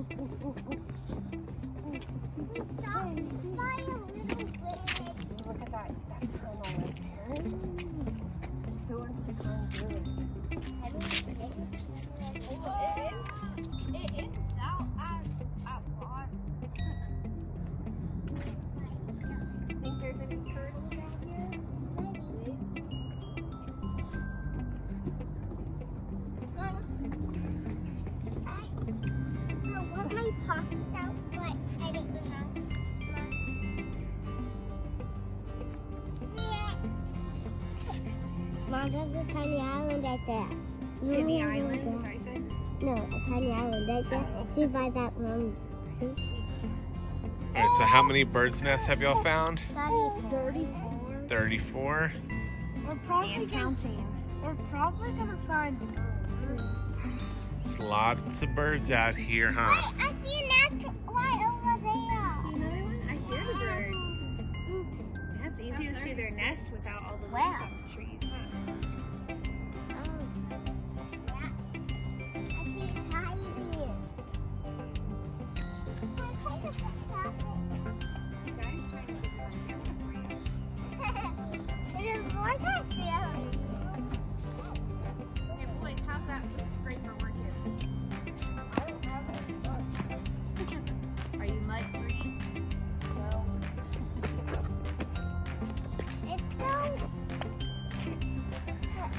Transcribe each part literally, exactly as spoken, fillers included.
Stop by a little bit. So look at that, that tunnel right there. Who wants to come through it? I mean, it ends out as a water. Think there's any turtles out here? Maybe. I want my pockets out, but I don't know how. Mom, there's a tiny island right there. Tiny island? Is that what you said? No, a tiny island right there. Oh, okay. See by that one. Alright, so how many bird's nests have y'all found? thirty-four. thirty-four? We're probably and counting. Gonna, we're probably going to find birds. There's lots of birds out here, huh? I, I see a nest right over there. See another one? I hear the birds. That's easy to see their nest without all the leaves wow. on the trees.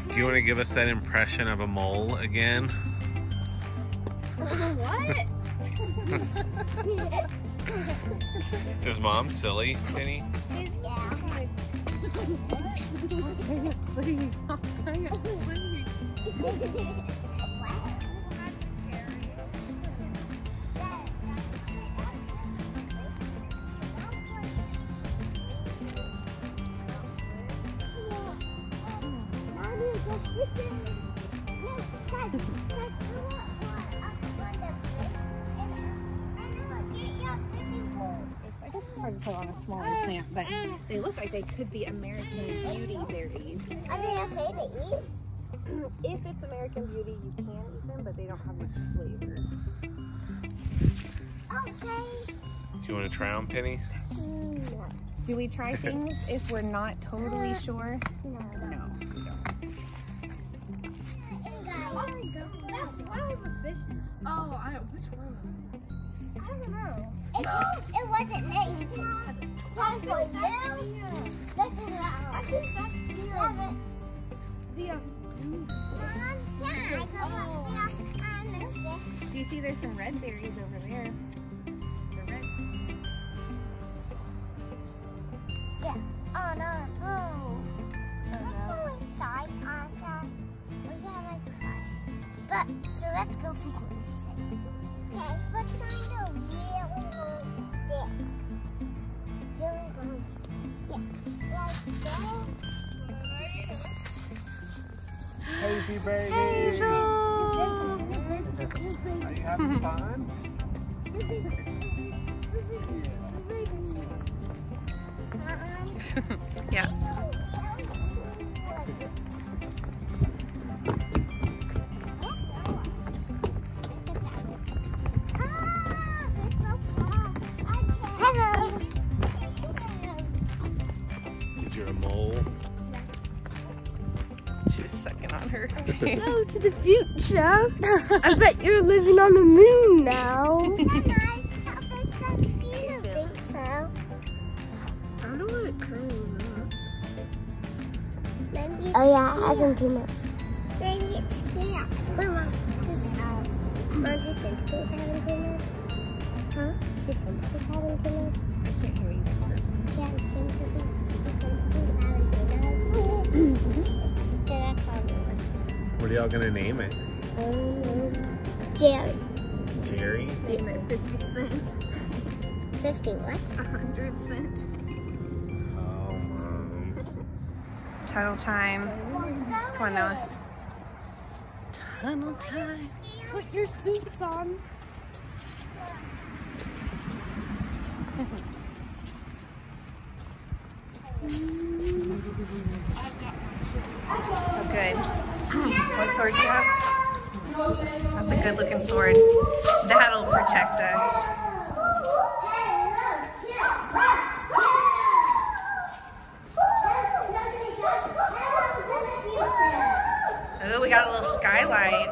Do you want to give us that impression of a mole again? What? Is Mom silly, Penny? Yeah. Hard to put on a smaller plant, but they look like they could be American Beauty berries. Are they okay to eat? If it's American Beauty, you can eat them, but they don't have much flavor. Okay. Do you want to try them, Penny? No. Do we try things if we're not totally sure? No. No. We don't. Hey guys, oh my God, that's one of the fishes. Oh, I don't. Which one? I don't know. It, it wasn't named. Time for you. This is loud. I think that's the other. The other. Do you see there's some red berries over there? They're red. Yeah. Oh, no. Oh. Let's go inside. We should have a crush. But, so let's go fishing. Okay, let's find a real one there. Really long stick. Yeah. Like that. Hazy baby! Hazel! Are you having fun? Yeah. Go to the future. I bet you're living on the moon now. I don't think so. I don't know what it curls up. Oh yeah, it has some peanuts. Maybe it's yeah. Mama, just Mom, do Santa's having peanuts? Huh? Do Santa's having peanuts? I can't hear you. Can't Santa's having peanuts? That's probably. What are y'all gonna name it? Um, Jerry. Jerry? Name it fifty cents. fifty what? one hundred cents. Oh, um. Tunnel time. Come on, Noah. Tunnel time. Put your suits on. I've got my shoes. Good. What sort do you have? That's a good looking sword. That'll protect us. Oh, we got a little skylight.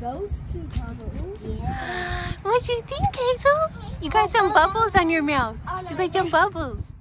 Those two bubbles. Yeah. What you think, Hazel? You got some bubbles on your mouth. You got some bubbles.